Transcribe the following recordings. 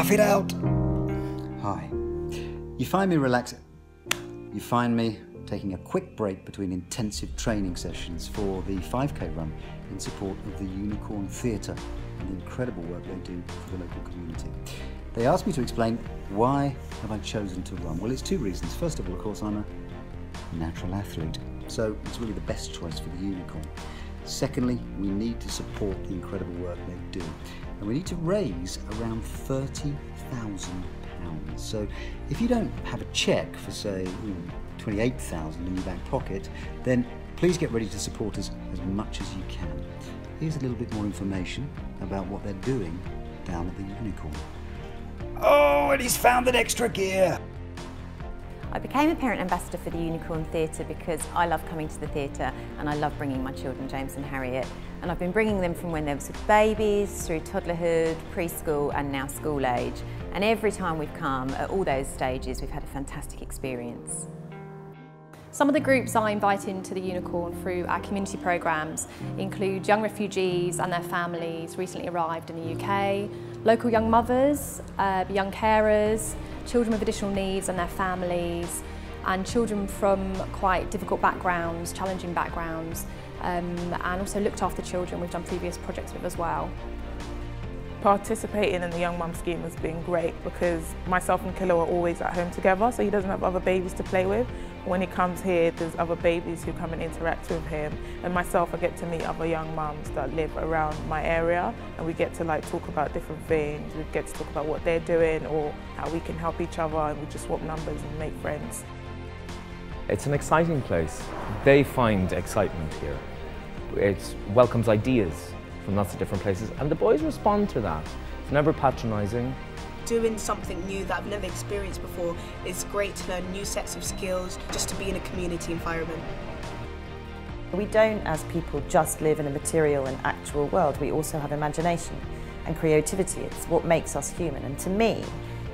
Puff it out. Hi. You find me relaxing. You find me taking a quick break between intensive training sessions for the 5K run in support of the Unicorn Theatre and the incredible work they do for the local community. They asked me to explain why have I chosen to run. Well, it's two reasons. First of all, of course, I'm a natural athlete, so it's really the best choice for the Unicorn. Secondly, we need to support the incredible work they do, and we need to raise around £30,000. So if you don't have a cheque for, say, £28,000 in your back pocket, then please get ready to support us as much as you can. Here's a little bit more information about what they're doing down at the Unicorn. Oh, and he's found an extra gear! I became a parent ambassador for the Unicorn Theatre because I love coming to the theatre and I love bringing my children, James and Harriet. And I've been bringing them from when they were babies, through toddlerhood, preschool and now school age. And every time we've come, at all those stages, we've had a fantastic experience. Some of the groups I invite into the Unicorn through our community programmes include young refugees and their families recently arrived in the UK, local young mothers, young carers, children with additional needs and their families, and children from quite difficult backgrounds, challenging backgrounds, and also looked after children we've done previous projects with as well. Participating in the Young Mum Scheme has been great because myself and Kilo are always at home together, so he doesn't have other babies to play with. When he comes here, there's other babies who come and interact with him, and myself, I get to meet other young mums that live around my area, and we get to talk about different things. We get to talk about what they're doing or how we can help each other, and we just swap numbers and make friends. It's an exciting place. They find excitement here. It welcomes ideas from lots of different places, and the boys respond to that. It's never patronising. Doing something new that I've never experienced before is great to learn new sets of skills, just to be in a community environment. We don't, as people, just live in a material and actual world. We also have imagination and creativity. It's what makes us human, and to me,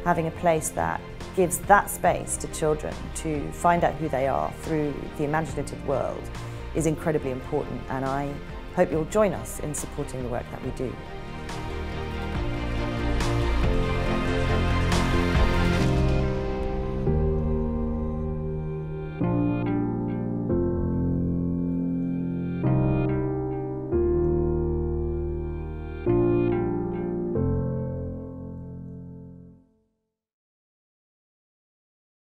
having a place that gives that space to children to find out who they are through the imaginative world is incredibly important, and I hope you'll join us in supporting the work that we do.